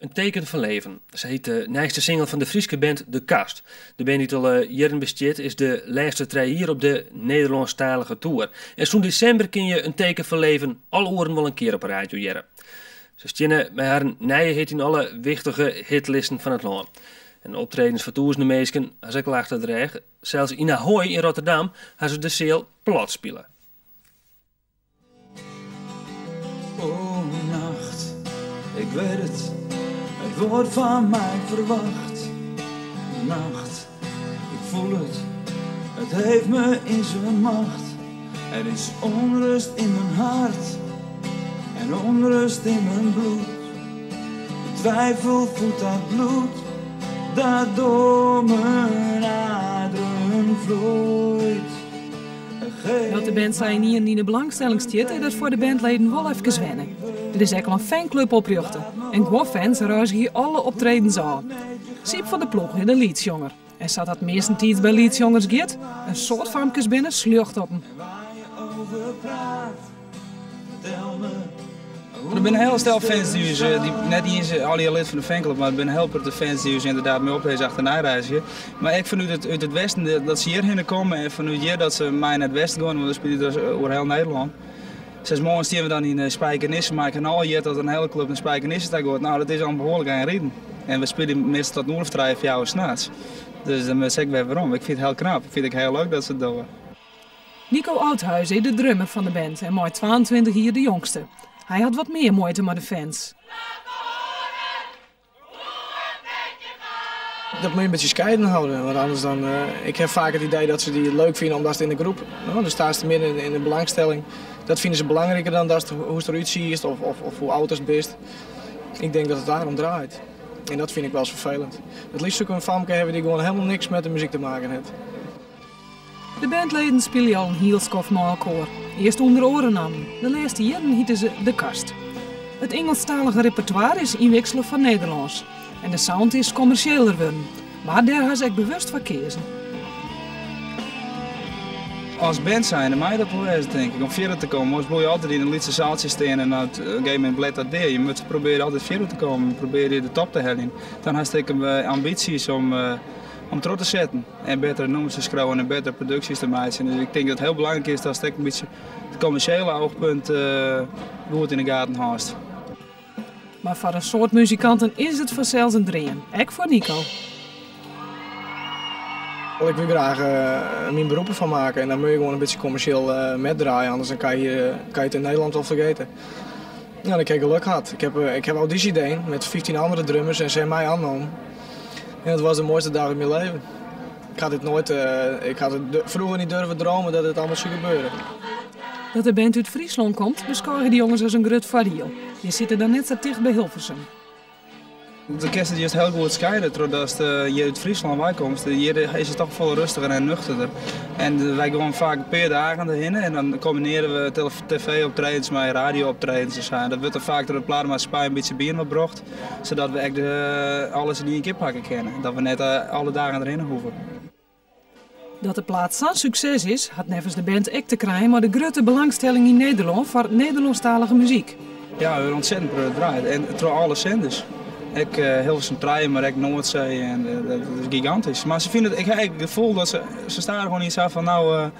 Een Teken van Leven. Dat heet de nieuwste single van de Frieske band De Kast. De band die al jaren bestaat is de laatste trein hier op de Nederlandstalige tour. En zo'n december kun je Een Teken van Leven alle oren wel een keer op een radio jaren. Ze stinnen bij haar nieuwe hit in alle wichtige hitlisten van het land. En de optredens van toezende meesken als ik achter de reg. Zelfs in Ahoy in Rotterdam gaan ze de sale plat spelen. Oh nacht, ik weet het. Het wordt van mij verwacht. Nacht, ik voel het. Het heeft me in zijn macht. Er is onrust in mijn hart. En onrust in mijn bloed. De twijfel voelt dat bloed. Dat door mijn aderen vloeit. Dat de band zijn hier niet in de belangstelling stiet, is dat voor de bandleden wel even wennen. Er is ook al een fanclub oprichten. En gewoon fans ruizen hier alle optredens aan. Siep van de Ploeg is een liedzanger. En zat dat meestentijd bij liedzongers gaat, een soort famkes binnen slucht op hem. Er zijn een heel stel fans die net niet eens al die lid van de fanclub, maar er zijn heel veel fans die inderdaad mee oplezen achterna reizen. Maar ik vanuit het westen dat ze hierheen komen en vanuit hier dat ze mij naar het westen gaan, want dan spelen dus over heel Nederland. Sinds morgen zien we dan in Spijkenissen, maar ik kan al hier dat een hele club in Spijkenissen daar gaat. Nou, dat is al behoorlijk aan reden. En we spelen meestal tot 4:30 s'nachts. Dus dan zeg ik weer waarom. Ik vind het heel knap. Ik vind het heel leuk dat ze het doen. Nico Oudhuizen is de drummer van de band en maar 22 hier de jongste. Hij had wat meer moeite met de fans. Dat moet je een beetje scheiden houden, want anders dan... ik heb vaak het idee dat ze die leuk vinden omdat ze in de groep... dan staan ze midden in de belangstelling. Dat vinden ze belangrijker dan dat hoe ze eruit ziet of hoe oud het is. Ik denk dat het daarom draait. En dat vind ik wel eens vervelend. Het liefst ook een famke hebben die gewoon helemaal niks met de muziek te maken heeft. De bandleden spelen al een heel skof na elkaar. Eerst onder oren aan. De laatste jaren hieten ze De Kast. Het Engelstalige repertoire is inwisselen van Nederlands. En de sound is commerciëler worden. Maar daar had ik bewust voor kiezen. Als band zijn, mij dat bewijzen denk ik. Om verder te komen, moet je altijd in een liedse zaaltje staan en op een gegeven moment blijft dat deel. Je moet proberen altijd verder te komen, proberen de top te halen. Dan had ik ambities om trots te zetten en betere nummers te schrijven en betere producties te maken. Dus ik denk dat het heel belangrijk is dat je een beetje het commerciële oogpunt goed in de gaten houdt. Maar voor een soort muzikanten is het vanzelfs een dream. Ook voor Nico. Ik wil graag mijn beroepen van maken en dan moet je gewoon een beetje commercieel metdraaien, anders dan kan je het in Nederland wel vergeten. Ja, ik heb geluk gehad. Ik heb auditie gedaan met 15 andere drummers en ze hebben mij aangenomen. En het was de mooiste dag in mijn leven. Ik had het vroeger niet durven dromen dat het allemaal zou gebeuren. Dat de band uit Friesland komt, beschouwen de jongens als een groot voordeel. Die zitten dan net zo dicht bij Hilversum. De kerst is heel goed scheiden, doordat je uit Friesland wij komt. Hier is het toch veel rustiger en nuchterder. En wij gaan vaak per dagen erheen en dan combineren we tv-optredens met radio-optredens. Dat wordt er vaak door de platenmaatschappij een beetje bier opgebracht, zodat we echt alles in één keer pakken kunnen. Dat we net alle dagen erheen hoeven. Dat de plaat zo'n succes is, had nevens de band ook te krijgen, maar de grote belangstelling in Nederland voor Nederlandstalige muziek. Ja, we hebben ontzettend gedraaid en door alle zenders. Ik Hilversum trein, maar ik Noordzee en dat is gigantisch. Maar ze vinden het, ik heb het gevoel dat ze staan er gewoon iets af van nou,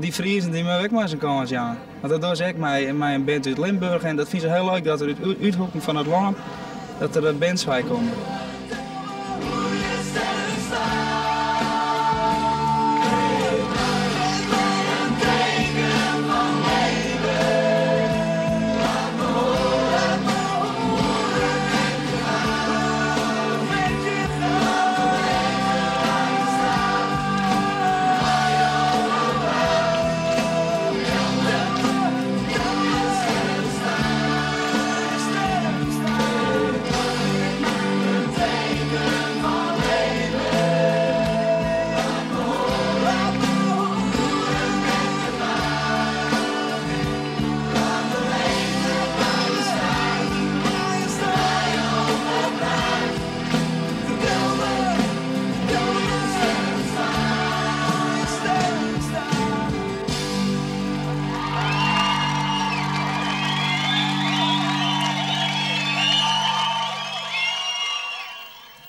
die Friesen die me weg maar zijn kans ja. Want dat doe ik in mijn band uit Limburg en dat vind ze heel leuk dat er uit uithoeken van het land dat er bands bij komen.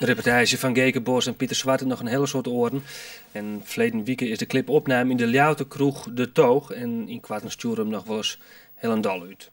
De reportage van Geke Bos en Pieter Swart nog een hele soort oren. En verleden weekend is de clipopname in de Ljouwerkroeg De Toog. En in Kwartensturum nog wel eens heel een dal uit.